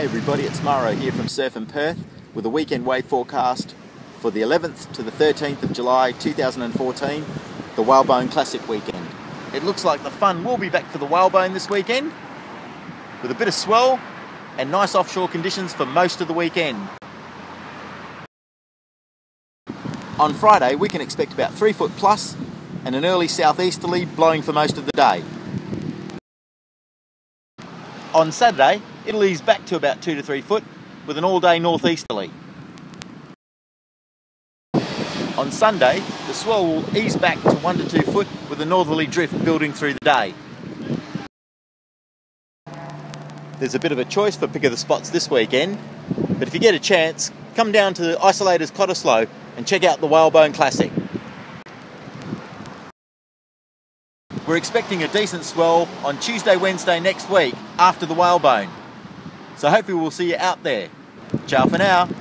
Hey everybody, it's Mauro here from Surfin' Perth with a weekend wave forecast for the 11th to the 13th of July 2014, the Whalebone Classic weekend. It looks like the fun will be back for the Whalebone this weekend with a bit of swell and nice offshore conditions for most of the weekend. On Friday we can expect about 3 foot plus and an early southeasterly blowing for most of the day. On Saturday, it'll ease back to about 2 to 3 foot with an all-day northeasterly. On Sunday, the swell will ease back to 1 to 2 foot with a northerly drift building through the day. There's a bit of a choice for pick of the spots this weekend, but if you get a chance, come down to the Isolators Cottesloe and check out the Whalebone Classic. We're expecting a decent swell on Tuesday, Wednesday next week after the Whalebone. So hopefully we'll see you out there. Ciao for now.